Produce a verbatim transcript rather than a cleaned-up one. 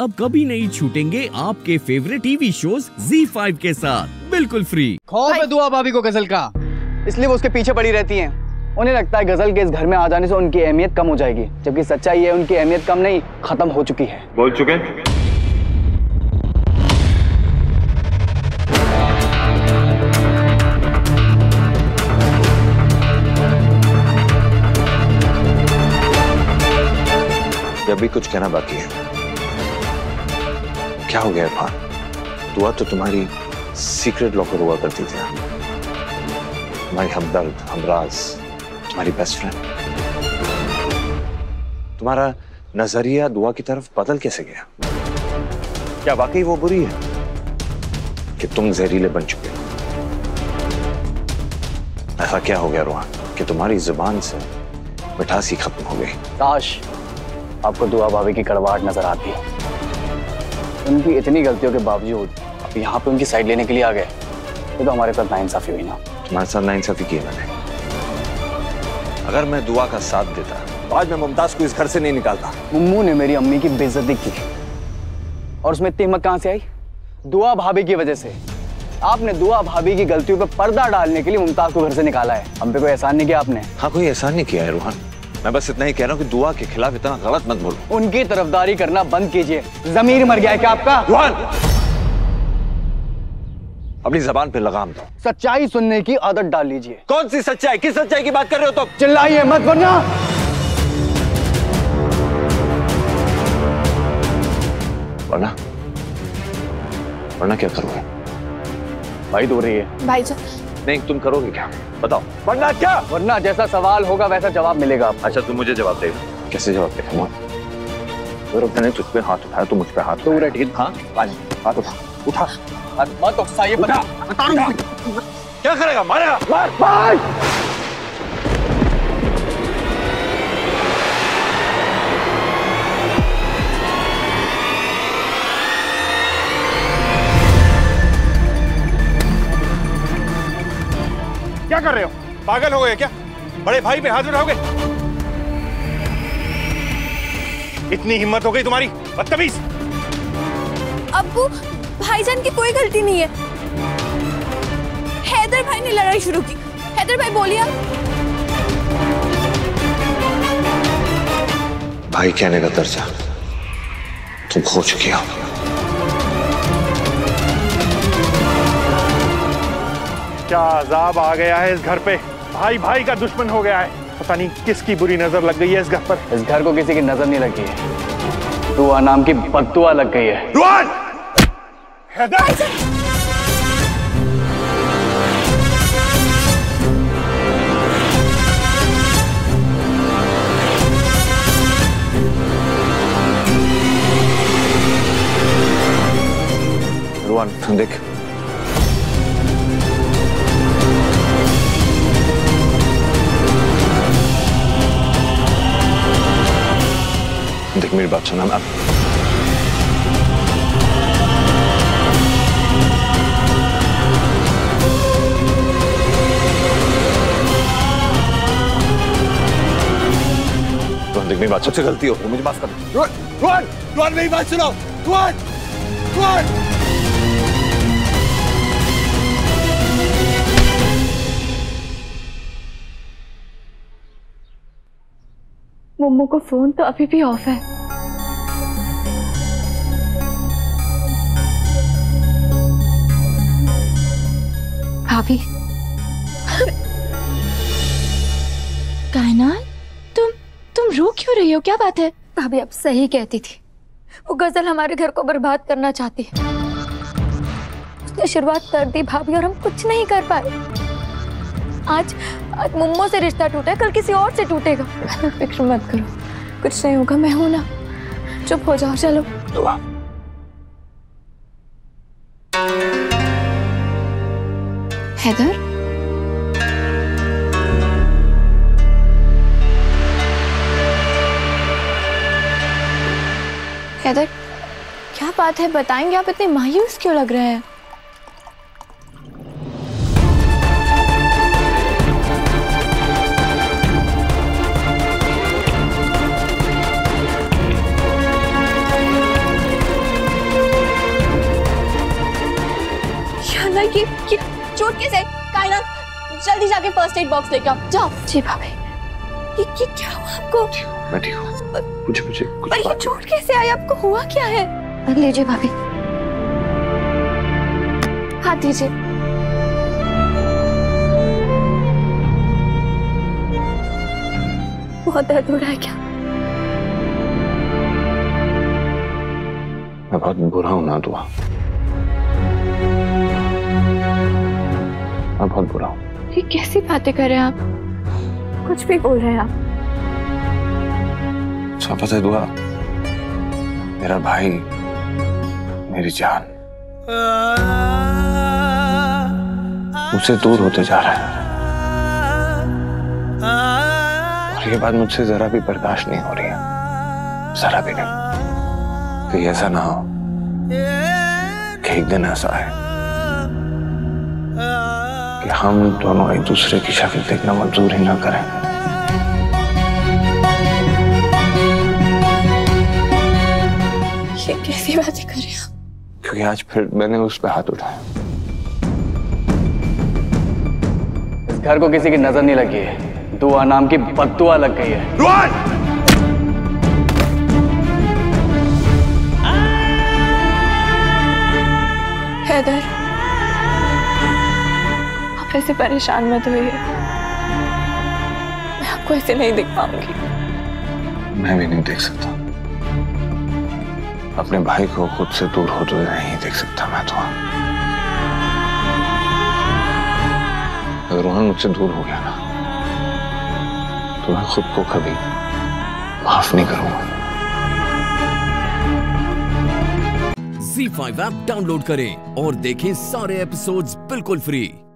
अब कभी नहीं छूटेंगे आपके favourite TV shows Zee five के साथ बिल्कुल फ्री। खौफ है दुआ भाभी को गजल का, इसलिए वो उसके पीछे पड़ी रहती हैं। उन्हें लगता है गजल के इस घर में आ जाने से उनकी अहमियत कम हो जाएगी, जबकि सच्चाई है उनकी अहमियत कम नहीं, खत्म हो चुकी है। बोल चुके हैं। अभी कुछ कहना बाकी है। क्या हो गया इरफान? दुआ तो तुम्हारी सीक्रेट लॉकर हुआ करती थी, तुम्हारी हमदर्द, हमराज, तुम्हारी बेस्ट फ्रेंड। तुम्हारा नजरिया दुआ की तरफ बदल कैसे गया? क्या वाकई वो बुरी है कि तुम जहरीले बन चुके हो? ऐसा क्या हो गया रोहान कि तुम्हारी जुबान से मिठास ही खत्म हो गई? काश आपको दुआ भाभी की कड़वाहट नजर आती है। उनकी इतनी गलतियों के बावजूद आप यहाँ पे उनकी साइड लेने के लिए आ गए, तो, तो हमारे साथ नाइंसाफी हुई ना। तुम्हारे साथ नाइंसाफी की है मैंने। अगर मैं दुआ का साथ देता तो आज मैं मुमताज को इस घर से नहीं निकालता। मुम्मू ने मेरी अम्मी की बेइज्जती की और उसमें इतनी हिम्मत कहाँ से आई? दुआ भाभी की वजह से। आपने दुआ भाभी की गलतियों पर पर्दा डालने के लिए मुमताज को घर से निकाला है। हम पे कोई एहसान नहीं किया आपने। हाँ, कोई एहसान नहीं किया है रोहन। मैं बस इतना ही कह रहा हूँ कि दुआ के खिलाफ इतना गलत मत बोलो। उनकी तरफदारी करना बंद कीजिए। ज़मीर मर गया है क्या आपका? अपनी ज़बान पे लगाम दो। सच्चाई सुनने की आदत डाल लीजिए। कौन सी सच्चाई? किस सच्चाई की बात कर रहे हो तुम? तो? चिल्लाइए मत वरना। वरना वरना क्या करोगे? भाई दो रही है भाई जा... नहीं, तुम करोगे क्या बताओ? वरना क्या? वरना जैसा सवाल होगा वैसा जवाब मिलेगा आपको। अच्छा, तुम मुझे जवाब दे। कैसे जवाब देगा? मैंने तुझ पे हाथ उठाया, तुम मुझ पे हाथ उठाया। हाँ, हाथ उठा उठा मत उठा, ये बता क्या करेगा? मारेगा? मार भाई। क्या कर रहे हो? पागल हो गए क्या? बड़े भाई पे हाथ उठाओगे? इतनी हिम्मत हो गई तुम्हारी, बदतमीज। अब्बू, भाईजान की कोई गलती नहीं है। हैदर भाई ने लड़ाई शुरू की। हैदर भाई बोलिए आप। भाई कहने का दर्जा तुम खो चुकी हो। क्या अजाब आ गया है इस घर पे। भाई भाई का दुश्मन हो गया है। पता नहीं किसकी बुरी नजर लग गई है इस घर पर। इस घर को किसी की नजर नहीं लगी है, दुआ नाम की बददुआ लग गई है। रोहन! हैदर! रोहन तुम देख, मेरी बात सुना। मेरी बात, सबसे गलती हो, मुझे माफ कर दो। रोहन, रोहन मेरी बात सुनो। रोहन, रोहन मम्मू को फोन तो अभी भी ऑफ है। भाभी कायनात, तुम तुम रो क्यों रही हो? क्या बात है? भाभी आप सही कहती थी, वो गजल हमारे घर को बर्बाद करना चाहती है। उसने शुरुआत कर दी भाभी और हम कुछ नहीं कर पाए। आज आज मुम्मो से रिश्ता टूटा, कल किसी और से टूटेगा। फिक्र मत करो, कुछ नहीं होगा, मैं हूं ना। चुप हो जाओ, चलो। दुआ हैदर, हैदर क्या बात है? बताएंगे आप? इतने मायूस क्यों लग रहे हैं? ये ये चोट कैसे? कायनात, जल्दी जाके फर्स्ट एड बॉक्स लेके आओ। जाओ। जी भाभी। ये ये क्या हुआ आपको? मैं ठीक हूँ। मुझे मुझे कुछ पर ये चोट कैसे आई? आपको हुआ क्या है? कर लीजिए भाभी। हाथ दीजिए। बहुत दर्द हो रहा है क्या? मैं बहुत बुरा हूँ ना दुआ, मैं बहुत बुरा हूँ। ये कैसी बातें कर रहे हैं आप? कुछ भी बोल रहे हैं आप। सब पता है दुआ, मेरा भाई मेरी जान मुझसे दूर होते जा रहा है और ये बात मुझसे जरा भी बर्दाश्त नहीं हो रही है, जरा भी नहीं। तो ऐसा ना हो कि एक दिन ऐसा आए कि हम दोनों एक दूसरे की शक्ल देखना मंजूर ही ना करें। ये कैसी बातें कर रहे हो? क्योंकि आज फिर मैंने उस पर हाथ उठाया। इस घर को किसी की नजर नहीं लगी है, दुआ नाम की बद्दुआ लग गई है। हैदर, आप ऐसे परेशान मत होइए, मैं आपको ऐसे नहीं देख पाऊंगी। मैं भी नहीं देख सकता अपने भाई को, खुद से दूर होते हुए नहीं देख सकता मैं। तो अगर रोहन मुझसे दूर हो गया ना तो मैं खुद को कभी माफ नहीं करूंगा। ज़ी फाइव ऐप डाउनलोड करें और देखें सारे एपिसोड्स बिल्कुल फ्री।